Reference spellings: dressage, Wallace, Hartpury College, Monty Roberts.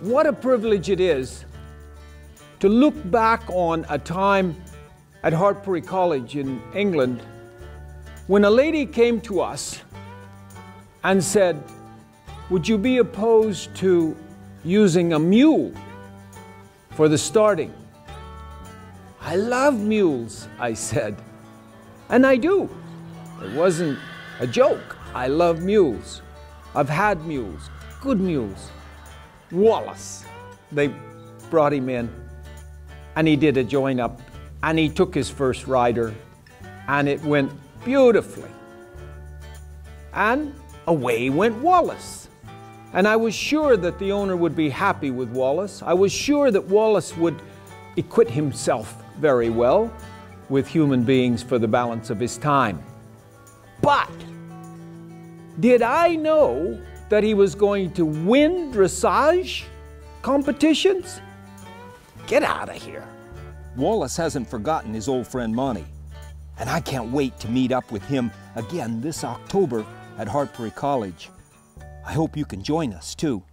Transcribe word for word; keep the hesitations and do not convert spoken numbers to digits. What a privilege it is to look back on a time at Hartpury College in England when a lady came to us and said, "Would you be opposed to using a mule for the starting?" "I love mules," I said, and I do. It wasn't a joke. I love mules. I've had mules, good mules. Wallace, they brought him in, and he did a join up, and he took his first rider, and it went beautifully. And away went Wallace. And I was sure that the owner would be happy with Wallace. I was sure that Wallace would equip himself very well with human beings for the balance of his time. But did I know that he was going to win dressage competitions? Get out of here. Wallace hasn't forgotten his old friend Monty, and I can't wait to meet up with him again this October at Hartpury College. I hope you can join us, too.